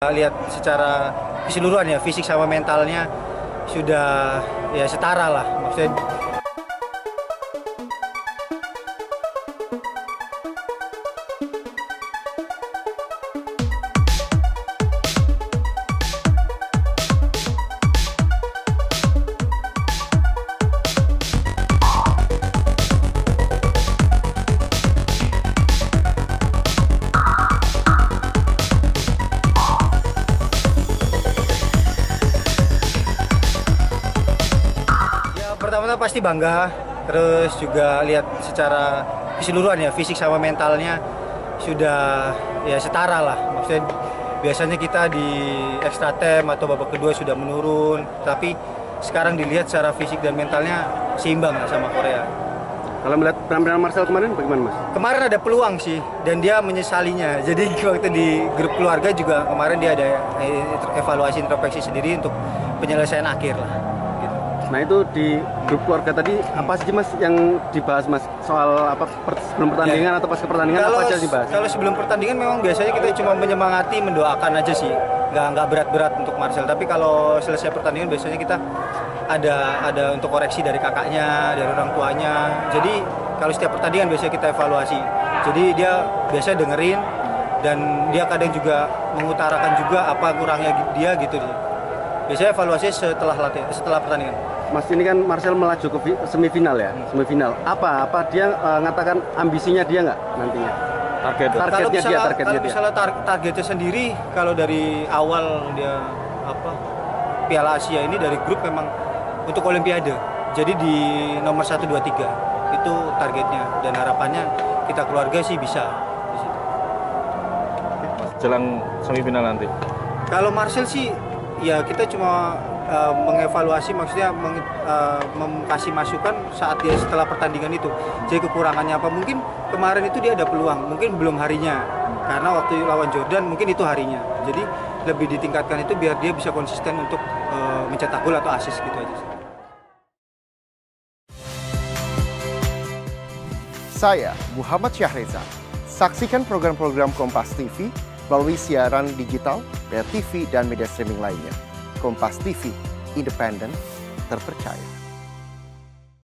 Lihat secara keseluruhan ya, fisik sama mentalnya sudah ya setara lah maksudnya. Pertama-tama pasti bangga, terus juga lihat secara keseluruhan ya, fisik sama mentalnya sudah ya setara lah maksudnya. Biasanya kita di extra time atau babak kedua sudah menurun, tapi sekarang dilihat secara fisik dan mentalnya seimbang lah sama Korea. Kalau melihat penampilan Marcel kemarin bagaimana, Mas? Kemarin ada peluang sih dan dia menyesalinya. Jadi waktu di grup keluarga juga kemarin dia ada evaluasi introspeksi sendiri untuk penyelesaian akhir lah. Nah itu di grup keluarga tadi apa sih Mas yang dibahas Mas, soal apa sebelum pertandingan atau pas ke pertandingan apa aja dibahas? Kalau sebelum pertandingan memang biasanya kita cuma menyemangati, mendoakan aja sih, nggak berat-berat untuk Marcel. Tapi kalau selesai pertandingan biasanya kita ada untuk koreksi dari kakaknya, dari orang tuanya. Jadi kalau setiap pertandingan biasanya kita evaluasi. Jadi dia biasanya dengerin dan dia kadang juga mengutarakan juga apa kurangnya dia gitu deh. Biasanya evaluasi setelah pertandingan. Mas, ini kan Marcel melaju ke semifinal ya, semifinal. Apa dia mengatakan ambisinya dia nggak nantinya? Targetnya sendiri kalau dari awal dia Piala Asia ini dari grup memang untuk Olimpiade. Jadi di nomor 1, 2, 3 itu targetnya dan harapannya kita keluarga sih bisa di situ. Jelang semifinal nanti. Kalau Marcel sih ya kita cuma mengevaluasi, maksudnya kasih masukan saat dia setelah pertandingan itu. Jadi kekurangannya apa? Mungkin kemarin itu dia ada peluang, mungkin belum harinya. Karena waktu lawan Jordan mungkin itu harinya. Jadi lebih ditingkatkan itu biar dia bisa konsisten untuk mencetak gol atau assist gitu aja. Saya Muhammad Syahreza. Saksikan program-program Kompas TV melalui siaran digital, bayar TV, dan media streaming lainnya. Kompas TV, independen, terpercaya.